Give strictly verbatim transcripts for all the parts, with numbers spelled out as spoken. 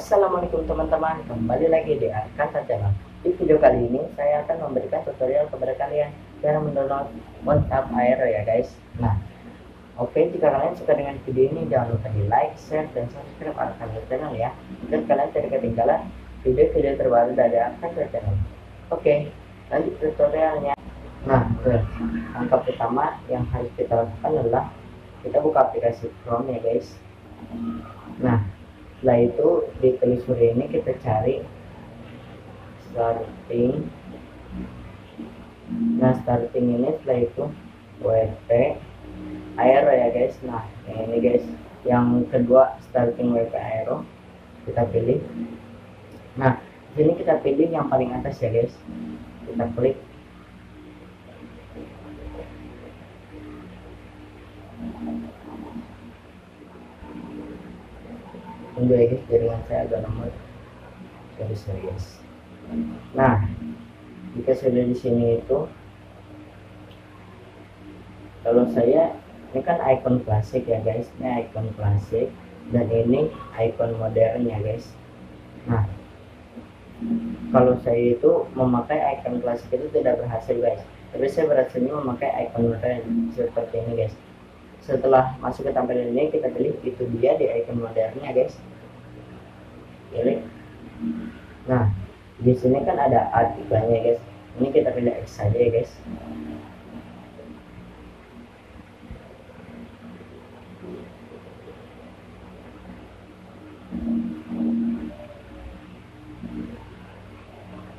Assalamualaikum teman-teman, kembali lagi di Arkhansa Channel. Di video kali ini saya akan memberikan tutorial kepada kalian cara mendownload WhatsApp Aero ya guys. Nah, oke okay, jika kalian suka dengan video ini jangan lupa di like, share, dan subscribe Arkhansa Channel ya. Dan kalian tidak ketinggalan video-video terbaru dari Arkhansa Channel. Oke, okay, lanjut tutorialnya. Nah, langkah pertama yang harus kita lakukan adalah kita buka aplikasi Chrome ya guys. Nah, setelah itu di telusuri ini kita cari starting. Nah, starting ini setelah itu W P Aero ya guys. Nah, ini guys yang kedua starting W P Aero kita pilih. Nah, sini kita pilih yang paling atas ya guys. Kita klik. Tunggu ya guys, jaringan saya agak lemot, jadi serius. Nah, jika sudah di sini itu, kalau saya ini kan icon klasik ya guys, ini icon klasik dan ini icon modern ya guys. Nah, kalau saya itu memakai icon klasik itu tidak berhasil guys, tapi saya berhasilnya memakai icon modern seperti ini guys. Setelah masuk ke tampilan ini kita pilih itu dia di icon modernnya guys, pilih. Nah, di sini kan ada artikelnya guys, ini kita pilih X saja ya guys.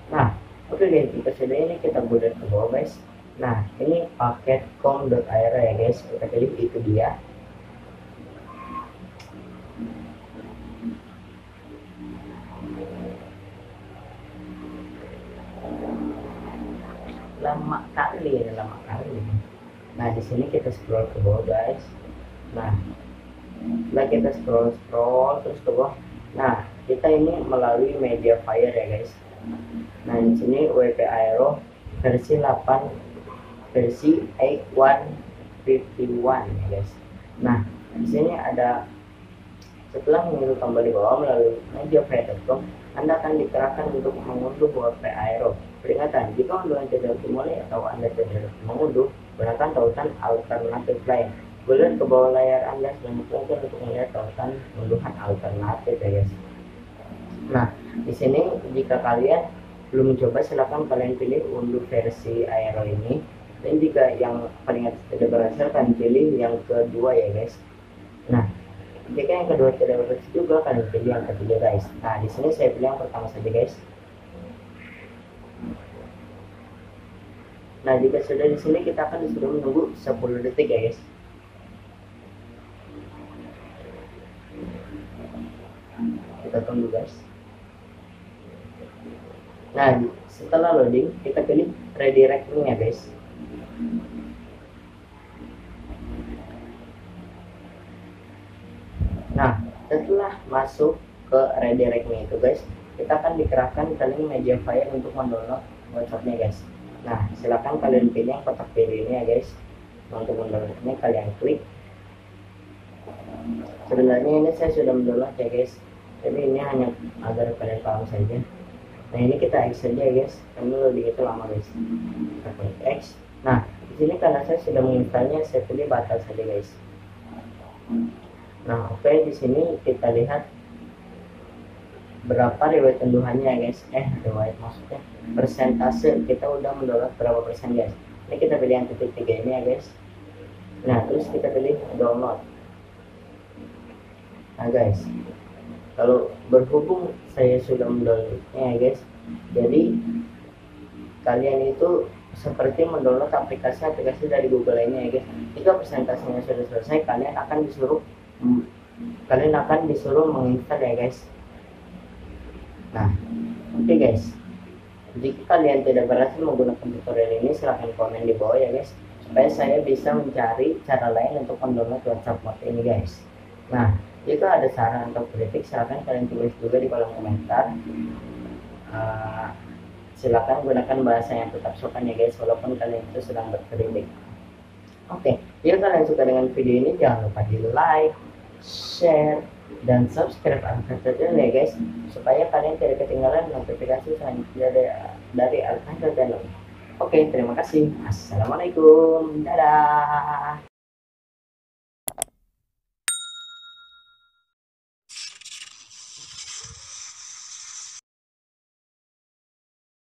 Nah, oke okay guys, jika sudah ini kita bulat ke bawah guys. Nah, ini paket com.aero ya guys, kita pilih itu dia. Lama kali ya, lama kali. Nah, di sini kita scroll ke bawah guys. Nah, setelah kita scroll scroll terus ke bawah. Nah, kita ini melalui MediaFire ya guys. Nah, di sini W P Aero versi delapan. Versi delapan satu lima satu ya guys. Nah, di sini ada setelah mengunduh tombol di bawah melalui MediaFire titik com, Anda akan dikerahkan untuk mengunduh W P Aero. Peringatan, jika unduhan tidak dimulai atau Anda tidak mengunduh, gunakan tautan alternatif lain. Bulat ke bawah layar Anda dan mungkin untuk melihat tautan unduhan alternatif ya guys. Nah, di sini jika kalian belum coba silakan kalian pilih unduh versi Aero ini. Dan jika yang paling atas tidak berhasil, kalian pilih yang kedua ya guys. Nah, jika yang kedua tidak berhasil juga, kalian pilih yang ketiga guys. Nah, di sini saya pilih yang pertama saja guys. Nah, jika sudah di sini kita akan disuruh menunggu sepuluh detik ya guys. Kita tunggu guys. Nah, setelah loading kita pilih redirecting ya guys. Nah, setelah masuk ke redirectnya itu guys, kita akan dikerahkan kalian MediaFire untuk mendownload WhatsAppnya guys. Nah, silakan kalian pilih yang kotak biru ini ya guys. Untuk mendownloadnya kalian klik. Sebenarnya ini saya sudah mendownload ya guys, jadi ini hanya agar kalian paham saja. Nah, ini kita X saja ya guys, karena lebih itu lama guys. Kita klik X. Nah, di sini karena saya sudah menginstalnya, saya pilih batal saja guys. Nah, oke okay, di sini kita lihat berapa riwayat unduhannya guys. Eh, riwayat maksudnya persentase kita udah mendownload berapa persen guys. Ini kita pilih yang titik tiga ini ya guys. Nah, terus kita pilih download. Nah guys, kalau berhubung saya sudah mendownloadnya ya guys, jadi kalian itu seperti mendownload aplikasi-aplikasi dari Google lainnya ya guys. Jika persentasenya sudah selesai, kalian akan disuruh Hmm. kalian akan disuruh menginstal ya guys. Nah, oke okay guys, jika kalian tidak berhasil menggunakan tutorial ini silahkan komen di bawah ya guys, supaya saya bisa mencari cara lain untuk mendownload WhatsApp mod ini guys. Nah, jika ada saran atau kritik silahkan kalian tulis juga di kolom komentar. Uh, silahkan gunakan bahasa yang tetap sopan ya guys, walaupun kalian itu sedang berkritik. Oke okay. Jika kalian suka dengan video ini jangan lupa di like, share, dan subscribe Arkhansa Channel ya guys, supaya kalian tidak ketinggalan notifikasi selanjutnya dari, dari Arkhansa Channel. Oke, terima kasih. Assalamualaikum. Dadah.